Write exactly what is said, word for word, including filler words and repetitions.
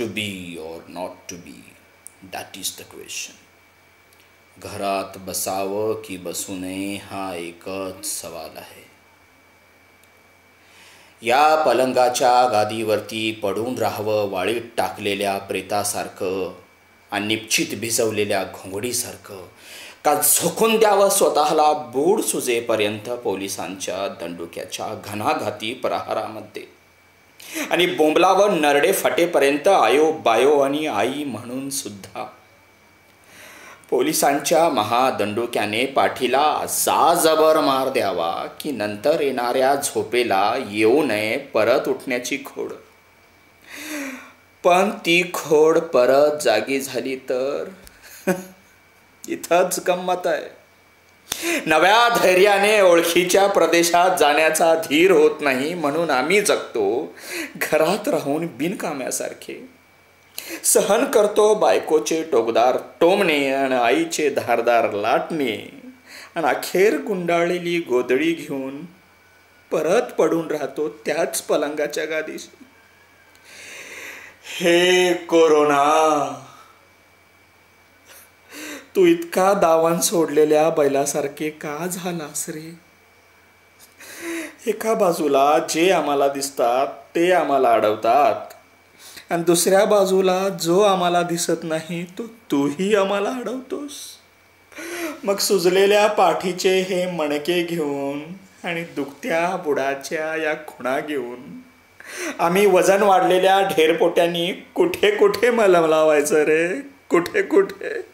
to be or not to be? That is the question. घरात बसावं की बसू नये हा एकच सवाल आहे. या पलंगाच्या गादीवरती पडून राहावं वाळीत टाकलेल्या प्रेतासारखं आणि निप्चित भिजवलेल्या घोंगडीसारखं, का झोकून द्यावं स्वतःला बूड सुजेपर्यंत पोलिसांच्या दंडुक्याच्या घणाघाती प्रहारामध्ये आणि बोंबलावं नरडे फाटेपर्यंत आयो बायो आणि आई म्हणून सुद्धा. पोलिसांच्या महादंडुक्याने पाठीला असा जबर मार द्यावा की नंतर येणाऱ्या झोपेला येऊ नये परत उठण्याची खोड. पण ती खोड परत जागी झाली तर इथंच गंमत आहे. नव्या धैर्याने ओळखीच्या प्रदेशात जाण्याचा धीर होत नाही म्हणून आम्ही जगतो घरात राहून बिनकाम्यासारखे. सहन करतो बायकोचे टोकदार टोमणे आणि आईचे धारदार लाटणे आणि अखेर गुंडाळलेली गोदडी घेऊन परत पडून राहतो त्याच पलंगाच्या गादीशी. हे कोरोना, तू इतका दावण सोडलेल्या बैलासारखे का झालास रे? एका बाजूला जे आम्हाला दिसतात ते आम्हाला अडवतात आणि दुसऱ्या बाजूला जो आम्हाला दिसत नाही तो तूही आम्हाला अडवतोस. मग सुजलेल्या पाठीचे हे मणके घेऊन आणि दुखत्या बुडाच्या या खुणा घेऊन आम्ही वजन वाढलेल्या ढेरपोट्यांनी कुठे कुठे मलम लावायचं रे, कुठे कुठे?